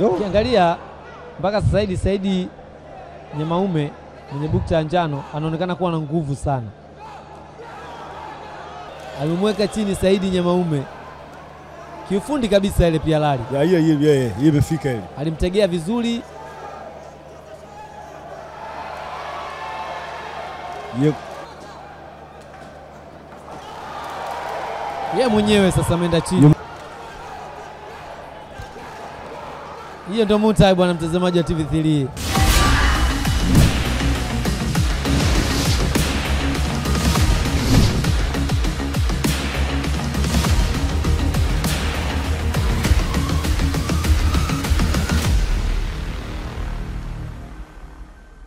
Ukiangalia mpaka sasa hivi Saidi Nyamaume mwenye bukta njano anaonekana kuwa na nguvu sana. Alimweka chini Saidi Nyamaume kiufundi kabisa ile pia lali. Hiyo imefika ile. Alimtegea vizuri. Yeye mwenyewe sasa ameenda chini. Hiyo ndio mutai bwana mtazamaji wa TV3.